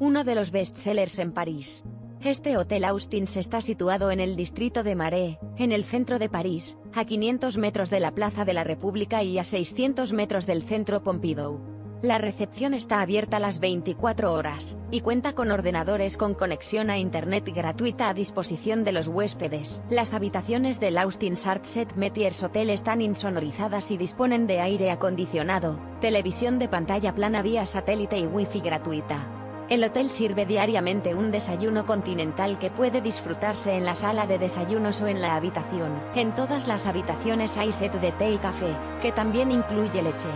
uno de los bestsellers en París. Este hotel Austin's está situado en el distrito de Marais, en el centro de París, a 500 metros de la Plaza de la República y a 600 metros del Centro Pompidou. La recepción está abierta las 24 horas, y cuenta con ordenadores con conexión a internet gratuita a disposición de los huéspedes. Las habitaciones del Austin's Arts Et Metiers Hotel están insonorizadas y disponen de aire acondicionado, televisión de pantalla plana vía satélite y wifi gratuita. El hotel sirve diariamente un desayuno continental que puede disfrutarse en la sala de desayunos o en la habitación. En todas las habitaciones hay set de té y café, que también incluye leche.